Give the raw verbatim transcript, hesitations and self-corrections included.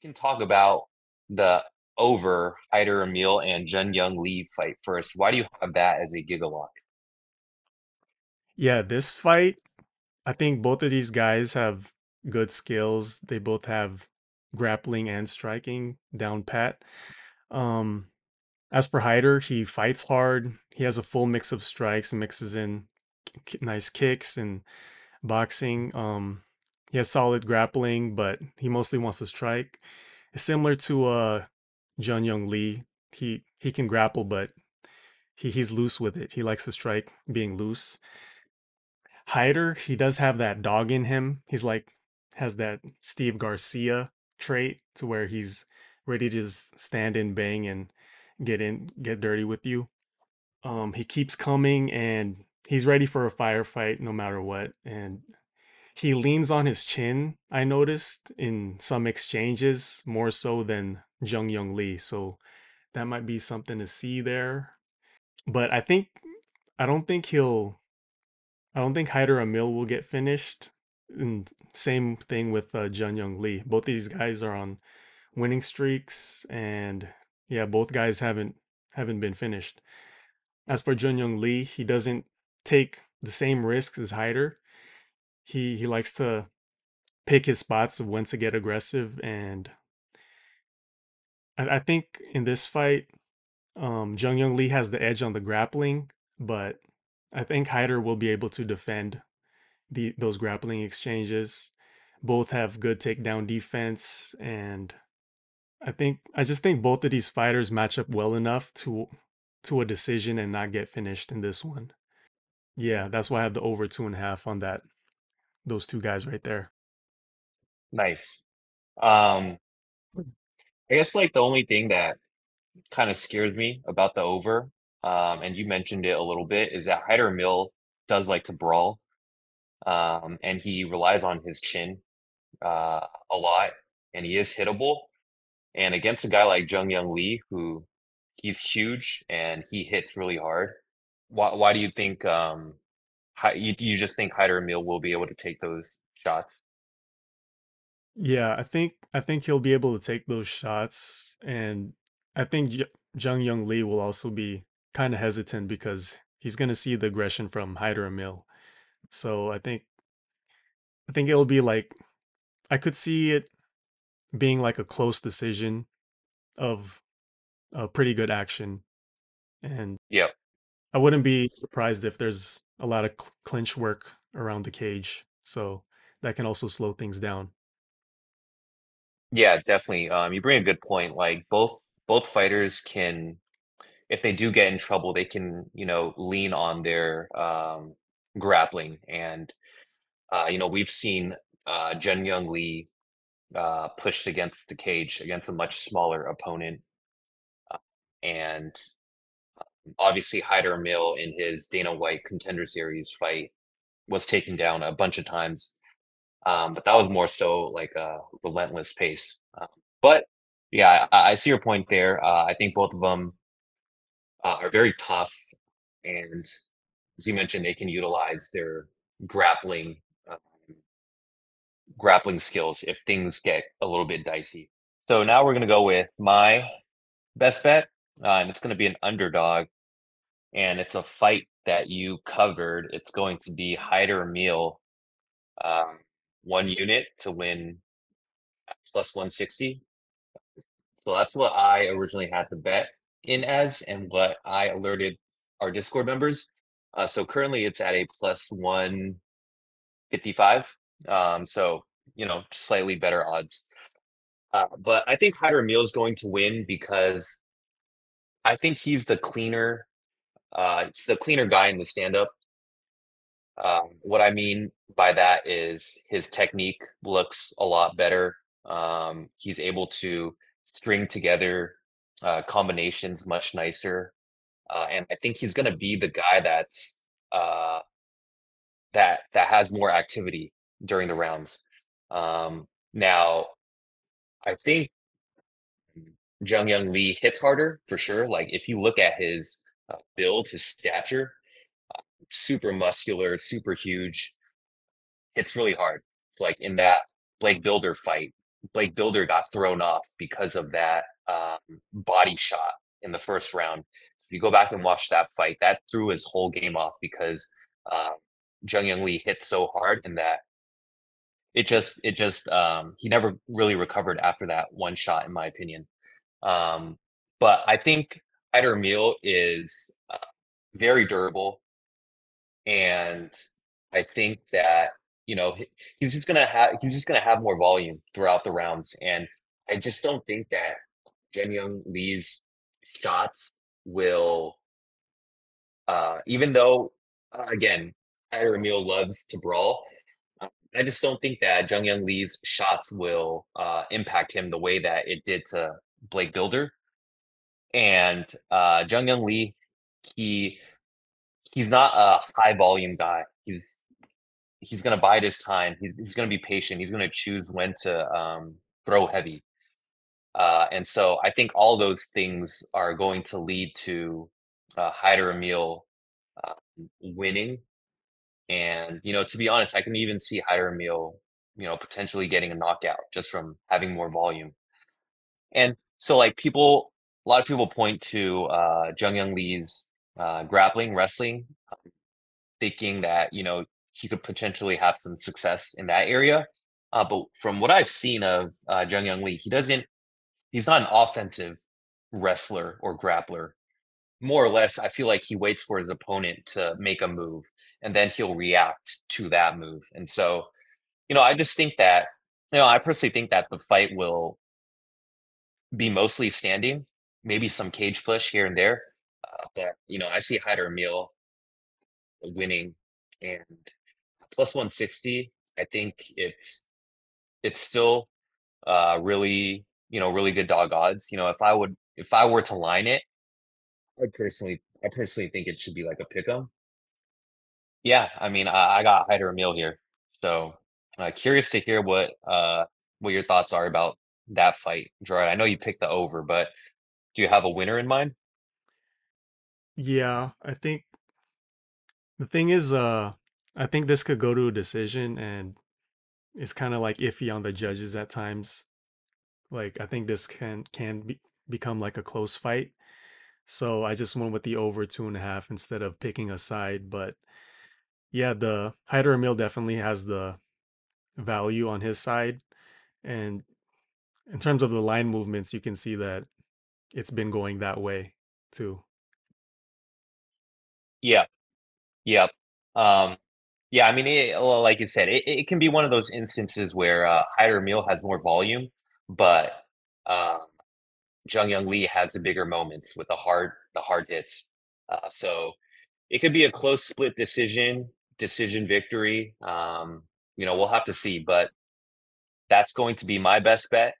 can talk about the over Hyder Amil and Jeong Yeong Lee fight first. Why do you have that as a giggle lock? Yeah, this fight, I think both of these guys have good skills. They both have grappling and striking down pat. Um, as for Hyder, he fights hard. He has a full mix of strikes and mixes in nice kicks and boxing. Um, he has solid grappling, but he mostly wants to strike. It's similar to uh, Jeong Yeong Lee. He he can grapple, but he, he's loose with it. He likes to strike being loose. Hyder, he does have that dog in him. He's like, has that Steve Garcia trait to where he's ready to just stand in, bang, and get in, get dirty with you. Um, he keeps coming, and he's ready for a firefight no matter what. And he leans on his chin, I noticed, in some exchanges, more so than Jeong Yeong Lee. So that might be something to see there. But I think, I don't think he'll, I don't think Hyder Amil will get finished. And same thing with uh, Jeong Yeong Lee. Both these guys are on winning streaks, and yeah, both guys haven't haven't been finished. As for Jeong Yeong Lee, he doesn't take the same risks as Hyder. He he likes to pick his spots of when to get aggressive, and I, I think in this fight, um, Jeong Yeong Lee has the edge on the grappling, but I think Hyder will be able to defend the those grappling exchanges. Both have good takedown defense, and I think I just think both of these fighters match up well enough to to a decision and not get finished in this one. Yeah, that's why I have the over two and a half on that. Those two guys right there. Nice. Um, I guess like the only thing that kind of scares me about the over, um, and you mentioned it a little bit, is that Hyder Amil does like to brawl, um, and he relies on his chin uh, a lot, and he is hittable. And against a guy like Jeong Yeong Lee, who he's huge and he hits really hard, why why do you think um, how, you you just think Hyder Amil will be able to take those shots? Yeah, I think I think he'll be able to take those shots, and I think Je- Jeong Yeong Lee will also be kind of hesitant because he's going to see the aggression from Hyder Amil. So I think I think it'll be like, I could see it being like a close decision of a pretty good action. And yeah, I wouldn't be surprised if there's a lot of cl- clinch work around the cage. So that can also slow things down. Yeah, definitely. Um, you bring a good point. Like both both fighters can, if they do get in trouble, they can, you know, lean on their um, grappling. And, uh, you know, we've seen uh, Jeong Yeong Lee uh, pushed against the cage against a much smaller opponent. Uh, and obviously Hyder Amil in his Dana White Contender Series fight was taken down a bunch of times. Um, but that was more so like a relentless pace. Uh, but yeah, I, I see your point there. Uh, I think both of them uh, are very tough. And as you mentioned, they can utilize their grappling uh, grappling skills if things get a little bit dicey. So now we're going to go with my best bet, uh, and it's going to be an underdog. And it's a fight that you covered. It's going to be Hyder Amil, um, one unit to win plus one sixty. So that's what I originally had the bet in as, and what I alerted our Discord members. Uh, so currently it's at a plus one fifty-five. Um, so, you know, slightly better odds. Uh, but I think Hyder Amil is going to win because I think he's the cleaner, uh, he's the cleaner guy in the stand-up. Um, what I mean by that is his technique looks a lot better. Um, he's able to string together uh, combinations much nicer. Uh, and I think he's going to be the guy that's uh, that that has more activity during the rounds. Um, now, I think Jeong Yeong Lee hits harder for sure. Like if you look at his uh, build, his stature, uh, super muscular, super huge, hits really hard. It's like in that Blake Bilder fight, Blake Bilder got thrown off because of that um, body shot in the first round. If you go back and watch that fight, that threw his whole game off because um, Jeong Yeong Lee hit so hard in that it just, it just, um, he never really recovered after that one shot, in my opinion. Um, but I think Hyder Amil is uh, very durable. And I think that, you know, he, he's just gonna have he's just gonna have more volume throughout the rounds, and I just don't think that Jeong Yeong Lee's shots will. Uh, even though, uh, again, Hyder Amil loves to brawl, uh, I just don't think that Jeong Yeong Lee's shots will uh, impact him the way that it did to Blake Bilder, and uh, Jeong Yeong Lee, he. He's not a high volume guy. He's he's gonna bide his time. He's he's gonna be patient. He's gonna choose when to um, throw heavy, uh, and so I think all those things are going to lead to uh, Hyder Amil uh, winning. And you know, to be honest, I can even see Hyder Amil, you know, potentially getting a knockout just from having more volume. And so, like people, a lot of people point to uh, Jeong Yeong Lee's. Uh, grappling, wrestling, um, thinking that, you know, he could potentially have some success in that area. Uh, but from what I've seen of uh, Jeong Yeong Lee, he doesn't, he's not an offensive wrestler or grappler. More or less, I feel like he waits for his opponent to make a move, and then he'll react to that move. And so, you know, I just think that, you know, I personally think that the fight will be mostly standing, maybe some cage push here and there. Uh, but, you know, I see Hyder Amil winning, and plus one sixty, I think it's it's still uh, really, you know, really good dog odds. You know, if I would, if I were to line it, I personally, I personally think it should be like a pick'em. Yeah, I mean, I, I got Hyder Amil here. So uh, curious to hear what, uh, what your thoughts are about that fight, Gerard. I know you picked the over, but do you have a winner in mind? Yeah, I think the thing is, uh, I think this could go to a decision, and it's kind of like iffy on the judges at times. Like, I think this can can be, become like a close fight. So I just went with the over two and a half instead of picking a side. But yeah, the Hyder Amil definitely has the value on his side, and in terms of the line movements, you can see that it's been going that way too. Yeah, yeah, um, yeah. I mean, it, well, like you said, it, it can be one of those instances where uh, Hyder Amil has more volume, but um, Jeong Yeong Lee has the bigger moments with the hard, the hard hits. Uh, so it could be a close split decision, decision victory. Um, you know, we'll have to see, but that's going to be my best bet.